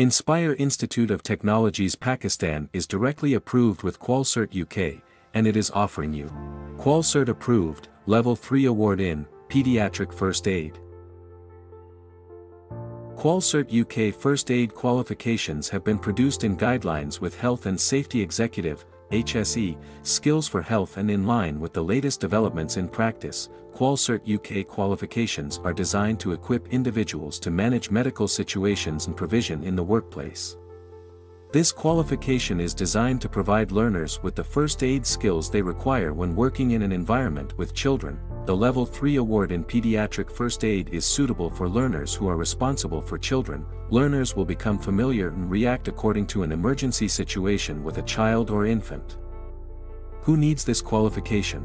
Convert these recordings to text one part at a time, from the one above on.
Inspire Institute of Technologies Pakistan is directly approved with QualCert UK, and it is offering you QualCert approved, Level 3 award in Pediatric First Aid. QualCert UK First Aid qualifications have been produced in guidelines with Health and Safety Executive, HSE, skills for health, and in line with the latest developments in practice. QualCert UK qualifications are designed to equip individuals to manage medical situations and provision in the workplace. This qualification is designed to provide learners with the first aid skills they require when working in an environment with children. The Level 3 award in Pediatric First Aid is suitable for learners who are responsible for children. Learners will become familiar and react according to an emergency situation with a child or infant. Who needs this qualification?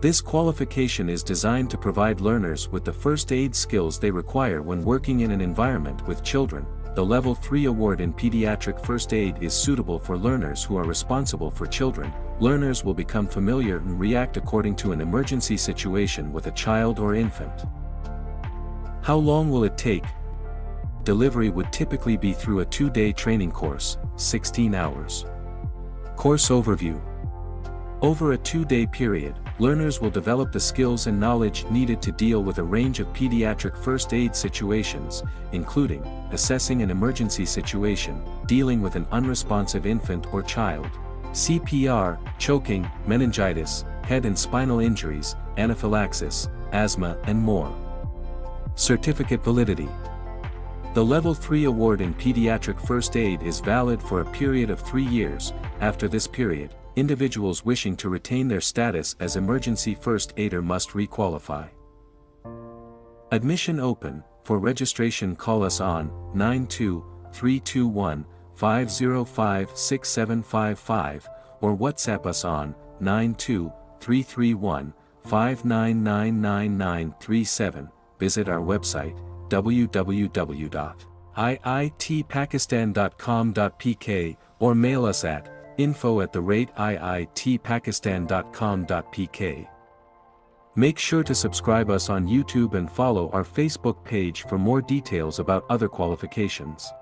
This qualification is designed to provide learners with the first aid skills they require when working in an environment with children. The Level 3 award in Pediatric First Aid is suitable for learners who are responsible for children. Learners will become familiar and react according to an emergency situation with a child or infant. How long will it take? Delivery would typically be through a 2-day training course, 16 hours. Course overview. Over a 2-day period, learners will develop the skills and knowledge needed to deal with a range of pediatric first aid situations, including assessing an emergency situation, dealing with an unresponsive infant or child, CPR, choking, meningitis, head and spinal injuries, anaphylaxis, asthma, and more. Certificate validity. The Level 3 award in Pediatric First Aid is valid for a period of 3 years. After this period, individuals wishing to retain their status as emergency first aider must re-qualify. Admission open. For registration, call us on 92321 505 6755 or WhatsApp us on 92331 5999937. Visit our website www.iitpakistan.com.pk or mail us at info@iitpakistan.com.pk. Make sure to subscribe us on YouTube and follow our Facebook page for more details about other qualifications.